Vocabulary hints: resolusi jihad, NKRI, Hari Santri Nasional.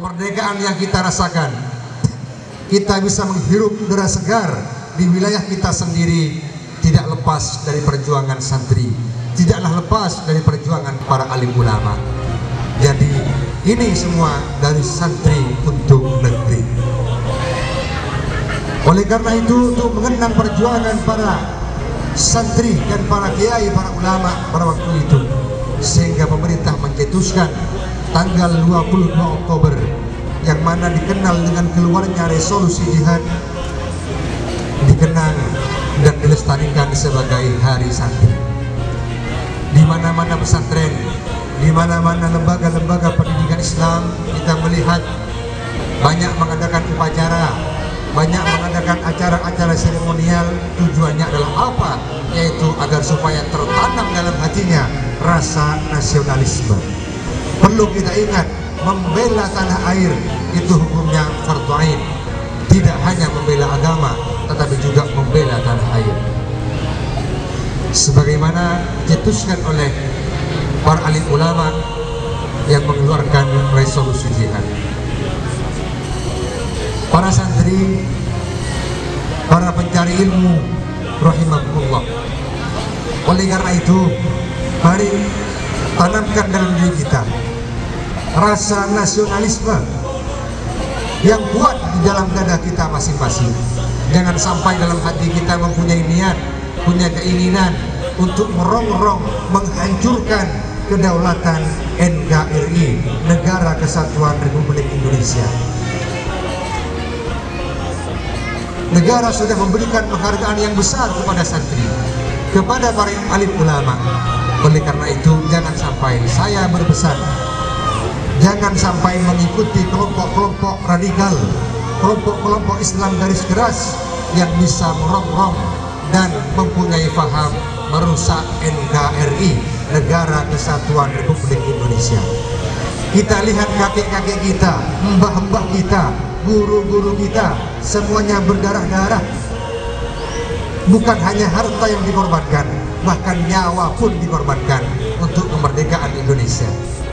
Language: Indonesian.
kemerdekaan yang kita rasakan, kita bisa menghirup udara segar di wilayah kita sendiri, tidak lepas dari perjuangan santri, tidaklah lepas dari perjuangan para alim ulama. Jadi ini semua dari santri untuk negeri. Oleh karena itu, untuk mengenang perjuangan para santri dan para kiai, para ulama pada waktu itu, sehingga pemerintah mencetuskan tanggal 22 Oktober yang mana dikenal dengan keluarnya resolusi jihad, dikenang dan dilestarikan sebagai Hari Santri. Di mana-mana pesantren, di mana-mana lembaga-lembaga pendidikan Islam, kita melihat banyak mengadakan upacara, banyak mengadakan acara-acara seremonial. Tujuannya adalah apa? Yaitu agar supaya tertanam dalam hatinya rasa nasionalisme. Perlu kita ingat, membela tanah air itu hukumnya fardhu ain. Tidak hanya membela agama, tetapi juga membela tanah air. Sebagaimana dicetuskan oleh para alim ulama yang mengeluarkan resolusi jihad, para santri, para pencari ilmu rahimahullah. Oleh karena itu, mari tanamkan dalam diri kita rasa nasionalisme yang kuat di dalam dada kita masing-masing. Jangan sampai dalam hati kita mempunyai niat, punya keinginan untuk merongrong, menghancurkan kedaulatan NKRI, Negara Kesatuan Republik Indonesia. Negara sudah memberikan penghargaan yang besar kepada santri, kepada para alim ulama. Oleh karena itu, jangan sampai saya berpesan, jangan sampai mengikuti kelompok-kelompok radikal, kelompok-kelompok Islam garis keras yang bisa merongrong dan mempunyai faham merusak NKRI, Negara Kesatuan Republik Indonesia. Kita lihat kakek-kakek kita, mbah-mbah kita, guru-guru kita, semuanya berdarah-darah. Bukan hanya harta yang dikorbankan, bahkan nyawa pun dikorbankan untuk kemerdekaan Indonesia.